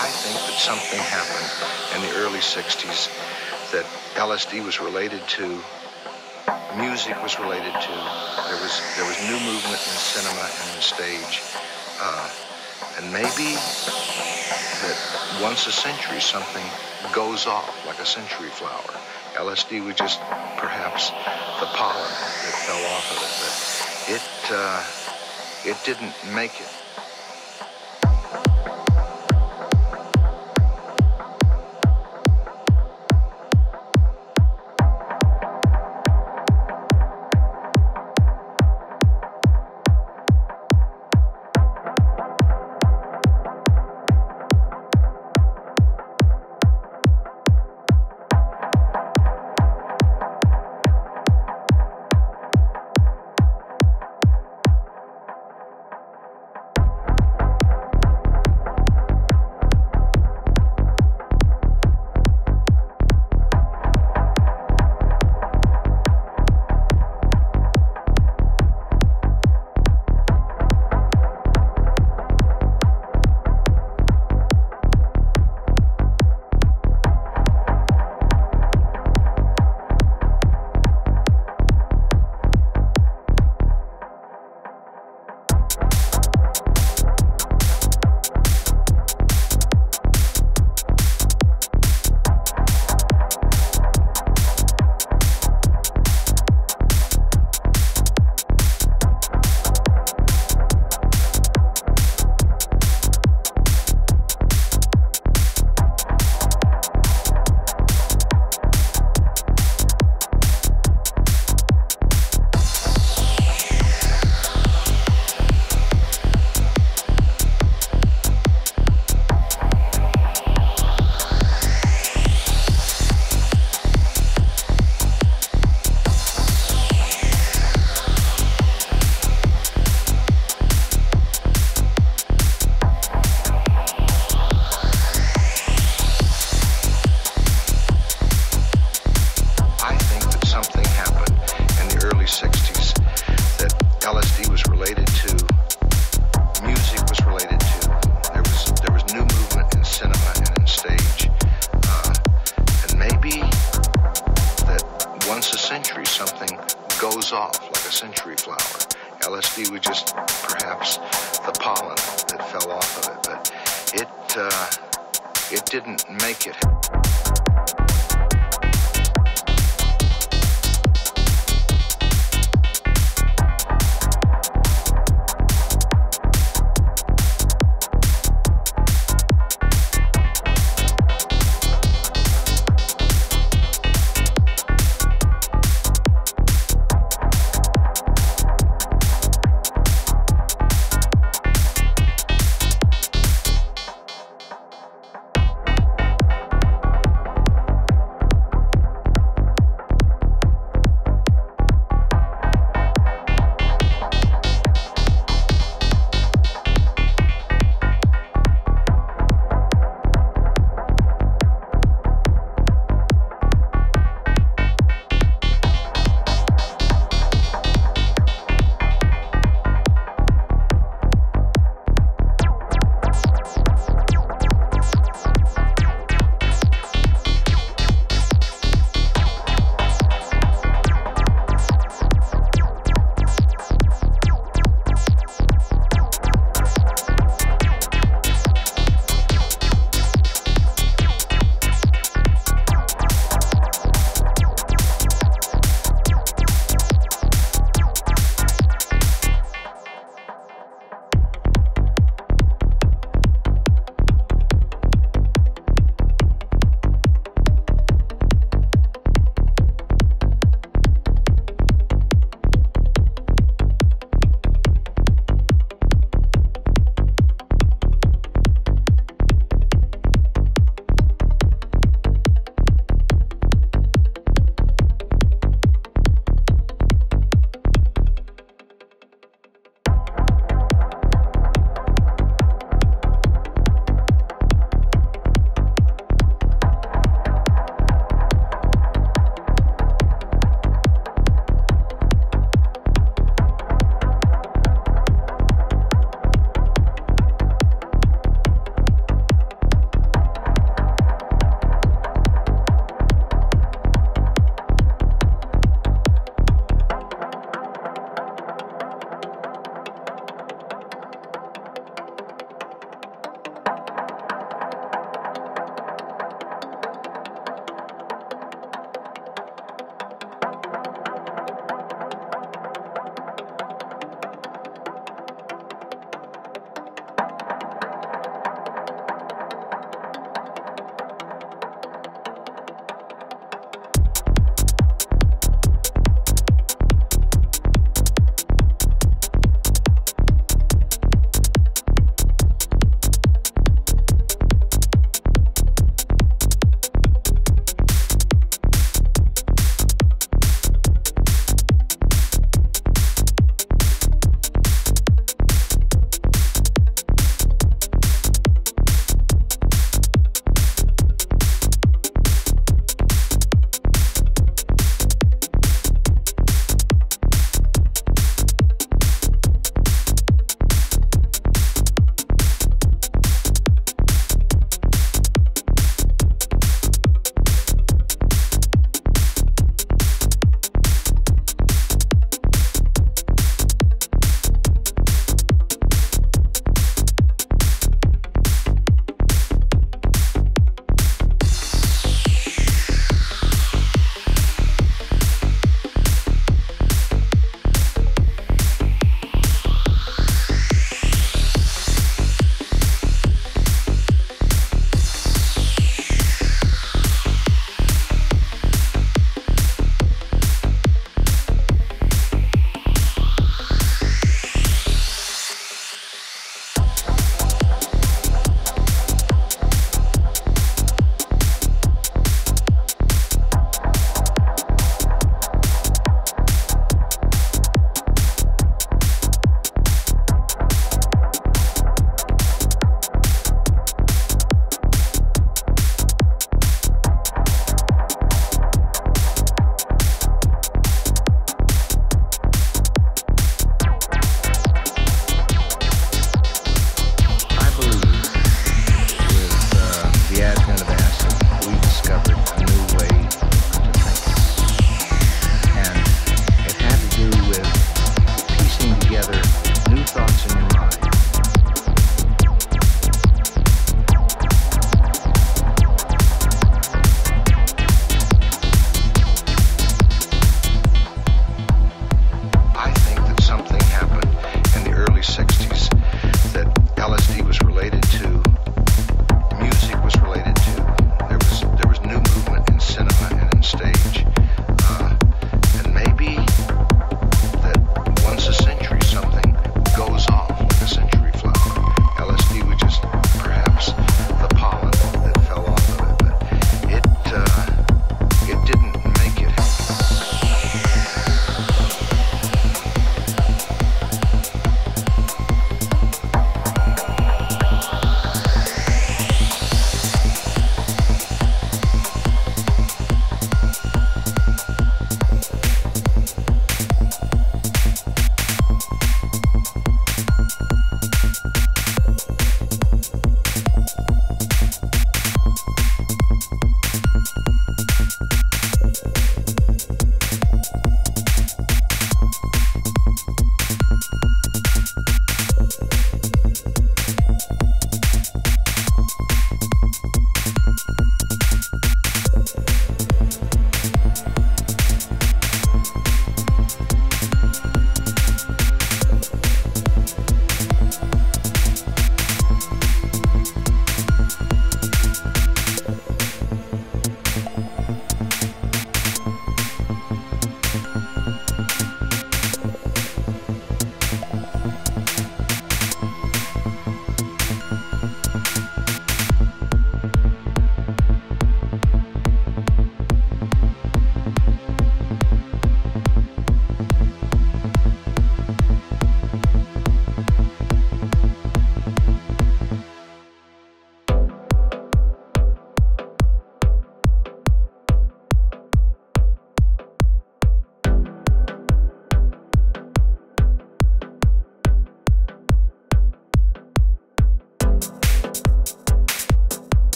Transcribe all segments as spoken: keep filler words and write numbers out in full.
I think that something happened in the early sixties that L S D was related to, music was related to. There was there was new movement in cinema and in stage, uh, and maybe that once a century something goes off like a century flower. L S D was just perhaps the pollen that fell off of it, but it uh, it didn't make it.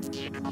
Cool.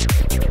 Yeah.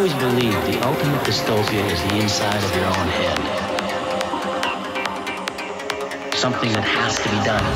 always believed the ultimate dystopia is the inside of your own head. Something that has to be done.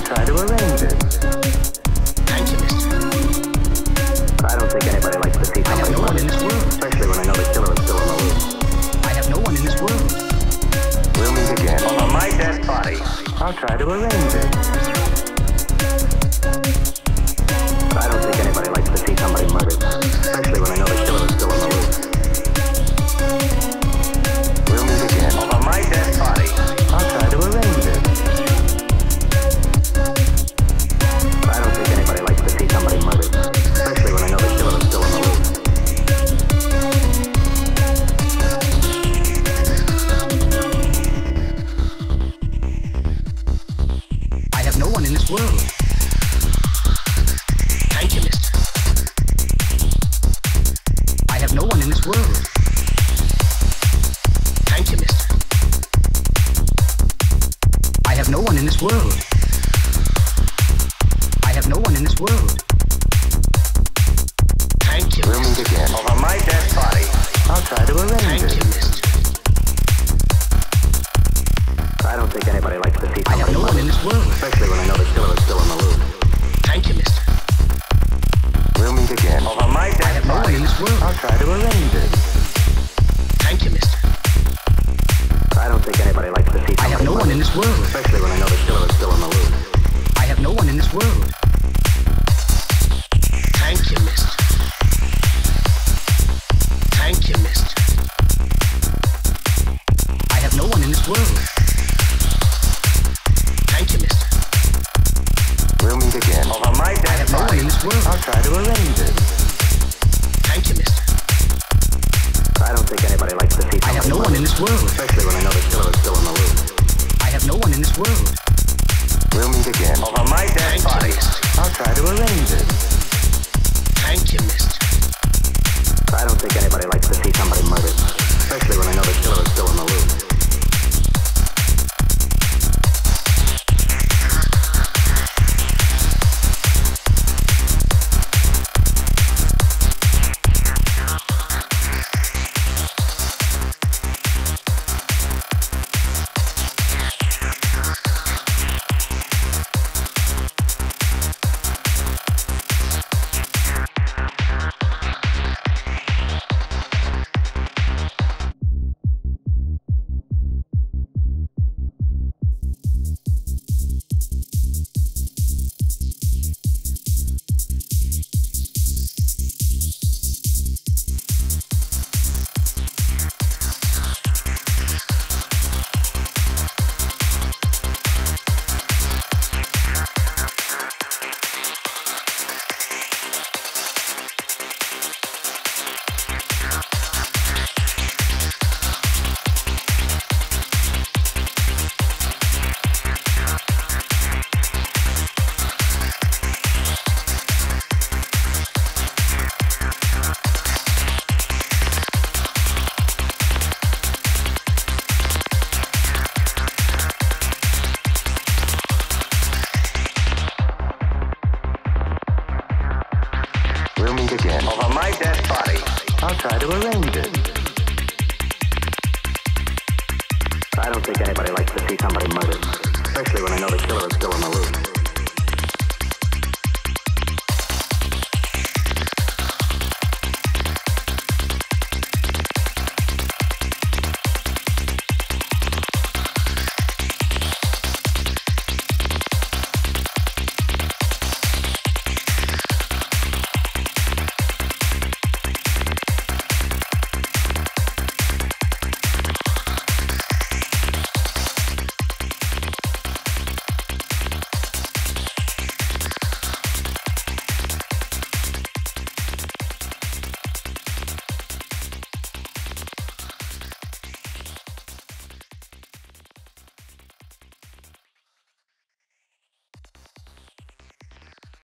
I'll try to arrange it. Thank you, mister. I don't think anybody likes to see somebody alone in this world, especially when I know the killer is still in the loop. I have no one in this world. We'll meet again. On my dead body. I'll try to arrange it. I don't think anybody likes to see somebody murdered, especially when I know the killer is still in the loop. We'll meet again. On my dead body. I'll try to arrange it. I don't think anybody likes to see somebody murdered, especially when I know the killer is still in the room.